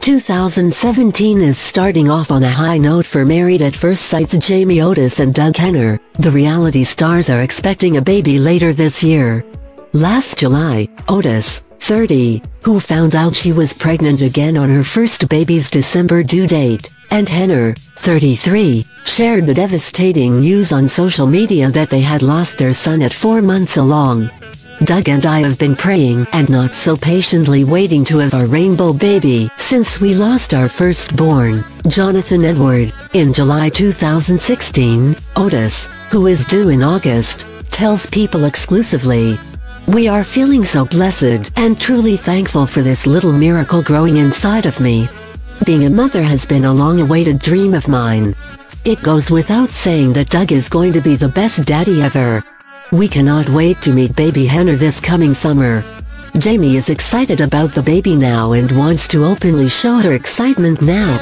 2017 is starting off on a high note for Married at First Sight's Jamie Otis and Doug Hehner. The reality stars are expecting a baby later this year. Last July, Otis, 30, who found out she was pregnant again on her first baby's December due date, and Hehner, 33, shared the devastating news on social media that they had lost their son at 4 months along. "Doug and I have been praying and not so patiently waiting to have our rainbow baby since we lost our firstborn, Jonathan Edward, in July 2016, Otis, who is due in August, tells People exclusively. "We are feeling so blessed and truly thankful for this little miracle growing inside of me. Being a mother has been a long-awaited dream of mine. It goes without saying that Doug is going to be the best daddy ever. We cannot wait to meet baby Hehner this coming summer." Jamie is excited about the baby now and wants to openly show her excitement now.